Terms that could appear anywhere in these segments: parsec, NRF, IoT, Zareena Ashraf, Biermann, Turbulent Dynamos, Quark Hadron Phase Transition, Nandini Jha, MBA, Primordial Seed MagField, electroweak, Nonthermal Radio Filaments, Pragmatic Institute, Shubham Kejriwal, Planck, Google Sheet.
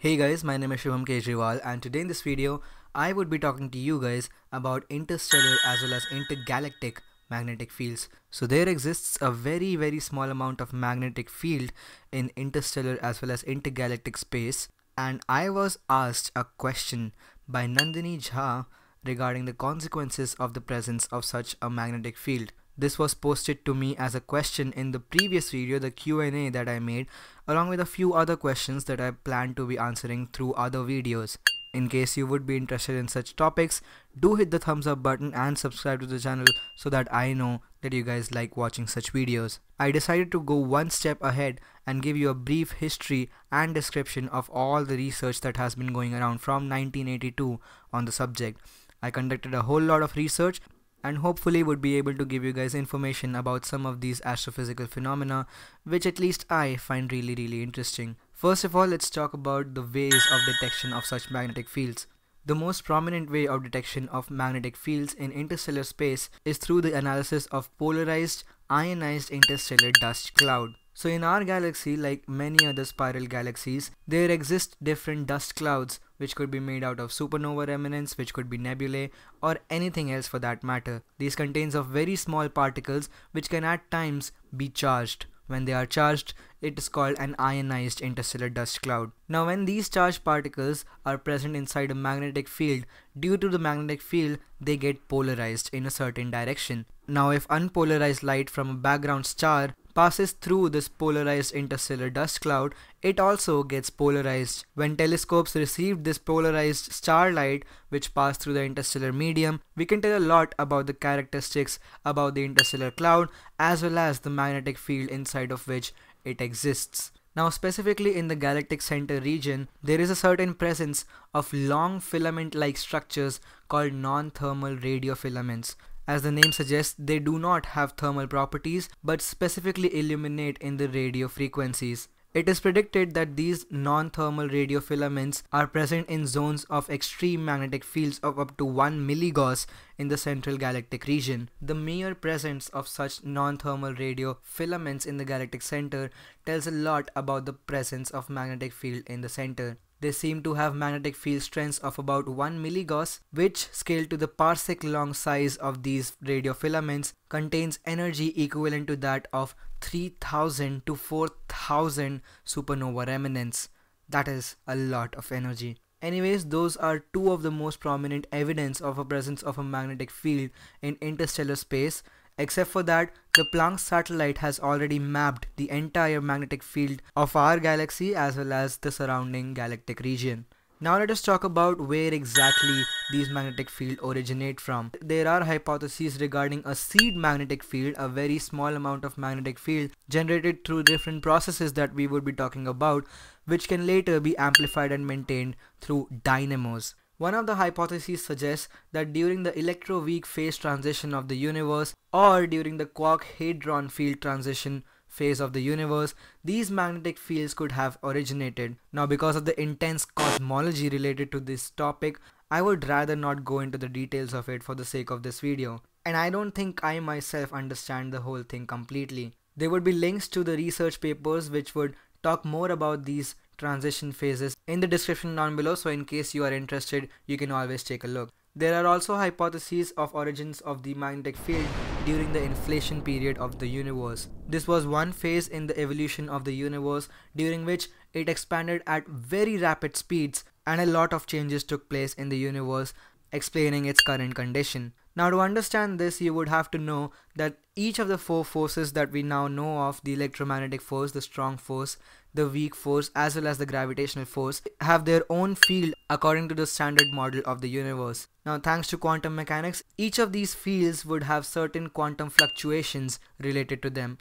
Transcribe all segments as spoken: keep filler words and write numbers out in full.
Hey guys, my name is Shubham Kejriwal and today in this video, I would be talking to you guys about interstellar as well as intergalactic magnetic fields. So there exists a very very small amount of magnetic field in interstellar as well as intergalactic space, and I was asked a question by Nandini Jha regarding the consequences of the presence of such a magnetic field. This was posted to me as a question in the previous video, the Q and A that I made, along with a few other questions that I plan to be answering through other videos. In case you would be interested in such topics, do hit the thumbs up button and subscribe to the channel so that I know that you guys like watching such videos. I decided to go one step ahead and give you a brief history and description of all the research that has been going around from nineteen eighty-two on the subject. I conducted a whole lot of research and hopefully would be able to give you guys information about some of these astrophysical phenomena, which at least I find really really interesting. First of all, let's talk about the ways of detection of such magnetic fields. The most prominent way of detection of magnetic fields in interstellar space is through the analysis of polarized, ionized interstellar dust cloud. So in our galaxy, like many other spiral galaxies, there exist different dust clouds which could be made out of supernova remnants, which could be nebulae or anything else for that matter. These contains of very small particles which can at times be charged. When they are charged, it is called an ionized interstellar dust cloud. Now when these charged particles are present inside a magnetic field, due to the magnetic field they get polarized in a certain direction. Now if unpolarized light from a background star passes through this polarized interstellar dust cloud, it also gets polarized. When telescopes received this polarized starlight which passed through the interstellar medium, we can tell a lot about the characteristics about the interstellar cloud as well as the magnetic field inside of which it exists. Now specifically in the galactic center region, there is a certain presence of long filament-like structures called non-thermal radio filaments. As the name suggests, they do not have thermal properties but specifically illuminate in the radio frequencies. It is predicted that these non-thermal radio filaments are present in zones of extreme magnetic fields of up to one milligauss in the central galactic region. The mere presence of such non-thermal radio filaments in the galactic center tells a lot about the presence of magnetic field in the center. They seem to have magnetic field strengths of about one milligauss, which, scaled to the parsec long size of these radiofilaments, contains energy equivalent to that of three thousand to four thousand supernova remnants. That is a lot of energy. Anyways, those are two of the most prominent evidence of a presence of a magnetic field in interstellar space. Except for that, the Planck satellite has already mapped the entire magnetic field of our galaxy as well as the surrounding galactic region. Now let us talk about where exactly these magnetic fields originate from. There are hypotheses regarding a seed magnetic field, a very small amount of magnetic field generated through different processes that we would be talking about, which can later be amplified and maintained through dynamos. One of the hypotheses suggests that during the electroweak phase transition of the universe or during the Quark Hadron Field Transition phase of the universe, these magnetic fields could have originated. Now because of the intense cosmology related to this topic, I would rather not go into the details of it for the sake of this video. And I don't think I myself understand the whole thing completely. There would be links to the research papers which would talk more about these transition phases in the description down below, so in case you are interested, you can always take a look. There are also hypotheses of origins of the magnetic field during the inflation period of the universe. This was one phase in the evolution of the universe during which it expanded at very rapid speeds and a lot of changes took place in the universe, explaining its current condition. Now to understand this, you would have to know that each of the four forces that we now know of, the electromagnetic force, the strong force, the weak force as well as the gravitational force, have their own field according to the standard model of the universe. Now thanks to quantum mechanics, each of these fields would have certain quantum fluctuations related to them.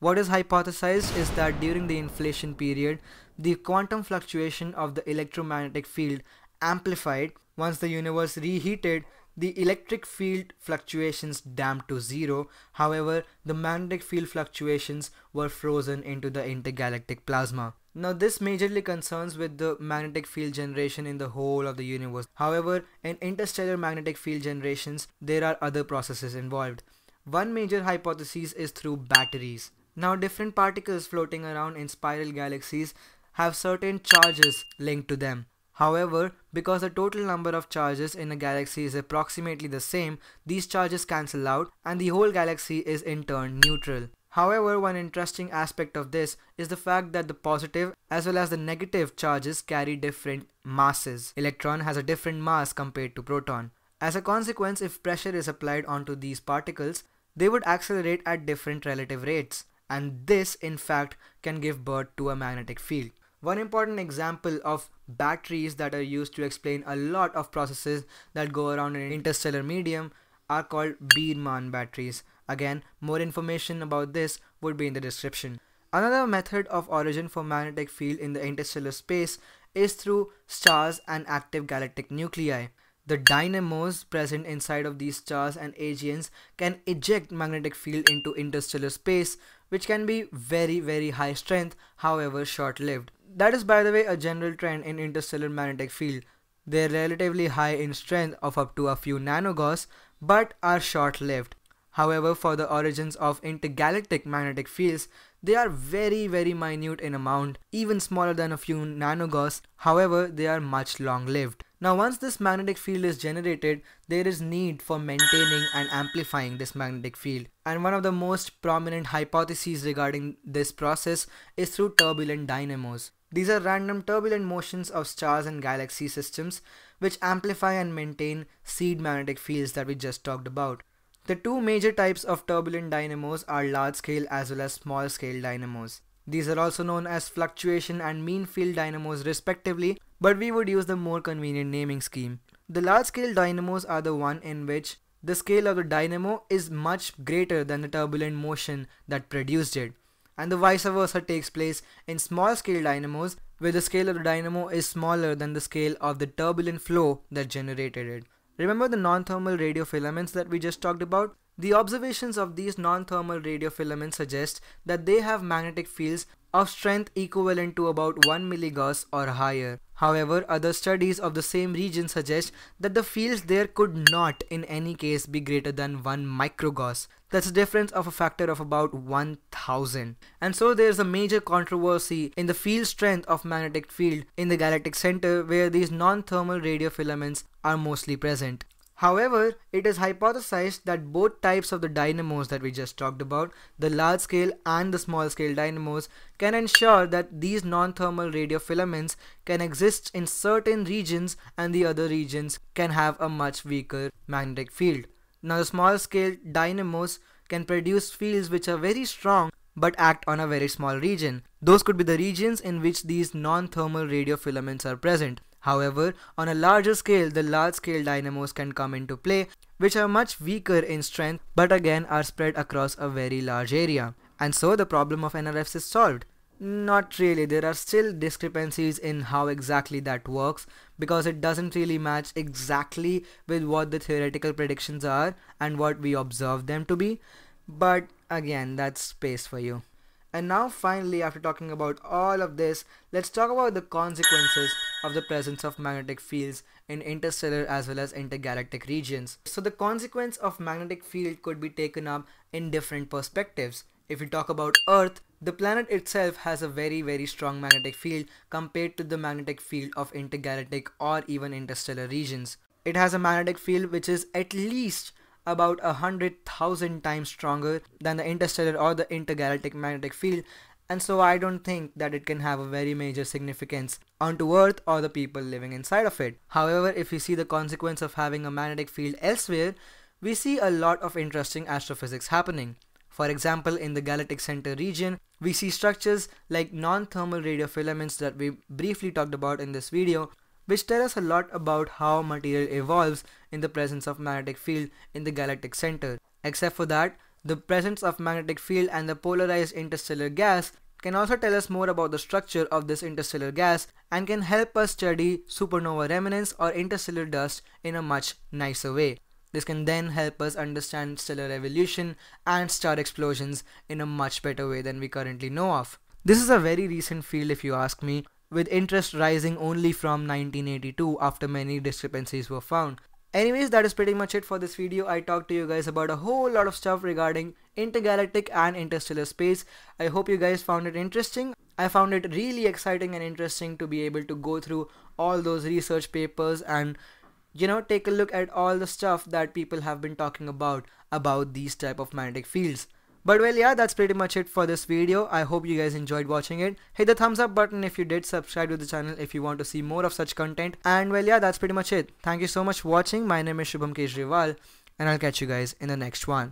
What is hypothesized is that during the inflation period, the quantum fluctuation of the electromagnetic field amplified. Once the universe reheated, the electric field fluctuations damped to zero. However, the magnetic field fluctuations were frozen into the intergalactic plasma. Now this majorly concerns with the magnetic field generation in the whole of the universe. However, in interstellar magnetic field generations, there are other processes involved. One major hypothesis is through batteries. Now different particles floating around in spiral galaxies have certain charges linked to them. However, because the total number of charges in a galaxy is approximately the same, these charges cancel out and the whole galaxy is in turn neutral. However, one interesting aspect of this is the fact that the positive as well as the negative charges carry different masses. Electron has a different mass compared to proton. As a consequence, if pressure is applied onto these particles, they would accelerate at different relative rates, and this in fact can give birth to a magnetic field. One important example of batteries that are used to explain a lot of processes that go around in an interstellar medium are called Biermann batteries. Again, more information about this would be in the description. Another method of origin for magnetic field in the interstellar space is through stars and active galactic nuclei. The dynamos present inside of these stars and Aegeans can eject magnetic field into interstellar space, which can be very very high strength, however short-lived. That is, by the way, a general trend in interstellar magnetic field. They are relatively high in strength of up to a few nanogauss, but are short-lived. However, for the origins of intergalactic magnetic fields, they are very very minute in amount, even smaller than a few nanogauss, however they are much long-lived. Now once this magnetic field is generated, there is need for maintaining and amplifying this magnetic field. And one of the most prominent hypotheses regarding this process is through turbulent dynamos. These are random turbulent motions of stars and galaxy systems which amplify and maintain seed magnetic fields that we just talked about. The two major types of turbulent dynamos are large-scale as well as small-scale dynamos. These are also known as fluctuation and mean field dynamos respectively, but we would use the more convenient naming scheme. The large-scale dynamos are the one in which the scale of the dynamo is much greater than the turbulent motion that produced it, and the vice versa takes place in small-scale dynamos where the scale of the dynamo is smaller than the scale of the turbulent flow that generated it. Remember the non-thermal radio filaments that we just talked about? The observations of these non-thermal radio filaments suggest that they have magnetic fields of strength equivalent to about one milligauss or higher. However, other studies of the same region suggest that the fields there could not in any case be greater than one microgauss. That's a difference of a factor of about one thousand. And so there's a major controversy in the field strength of magnetic field in the galactic center where these non-thermal radiofilaments are mostly present. However, it is hypothesized that both types of the dynamos that we just talked about, the large scale and the small scale dynamos, can ensure that these non-thermal radiofilaments can exist in certain regions and the other regions can have a much weaker magnetic field. Now the small scale dynamos can produce fields which are very strong but act on a very small region. Those could be the regions in which these non-thermal radiofilaments are present. However, on a larger scale, the large-scale dynamos can come into play, which are much weaker in strength but again are spread across a very large area. And so the problem of N R Fs is solved. Not really, there are still discrepancies in how exactly that works because it doesn't really match exactly with what the theoretical predictions are and what we observe them to be. But again, that's space for you. And now finally, after talking about all of this, let's talk about the consequences of the presence of magnetic fields in interstellar as well as intergalactic regions. So the consequence of magnetic field could be taken up in different perspectives. If we talk about Earth, the planet itself has a very very strong magnetic field compared to the magnetic field of intergalactic or even interstellar regions. It has a magnetic field which is at least about a hundred thousand times stronger than the interstellar or the intergalactic magnetic field, and so I don't think that it can have a very major significance onto Earth or the people living inside of it. However, if we see the consequence of having a magnetic field elsewhere, we see a lot of interesting astrophysics happening. For example, in the galactic center region, we see structures like non-thermal radiofilaments that we briefly talked about in this video, which tell us a lot about how material evolves in the presence of magnetic field in the galactic center. Except for that, the presence of magnetic field and the polarized interstellar gas can also tell us more about the structure of this interstellar gas and can help us study supernova remnants or interstellar dust in a much nicer way. This can then help us understand stellar evolution and star explosions in a much better way than we currently know of. This is a very recent field if you ask me, with interest rising only from nineteen eighty-two after many discrepancies were found. Anyways, that is pretty much it for this video. I talked to you guys about a whole lot of stuff regarding intergalactic and interstellar space. I hope you guys found it interesting. I found it really exciting and interesting to be able to go through all those research papers and, you know, take a look at all the stuff that people have been talking about about these type of magnetic fields. But well, yeah, that's pretty much it for this video. I hope you guys enjoyed watching it. Hit the thumbs up button if you did, subscribe to the channel if you want to see more of such content. And well, yeah, that's pretty much it. Thank you so much for watching. My name is Shubham Kejriwal, and I'll catch you guys in the next one.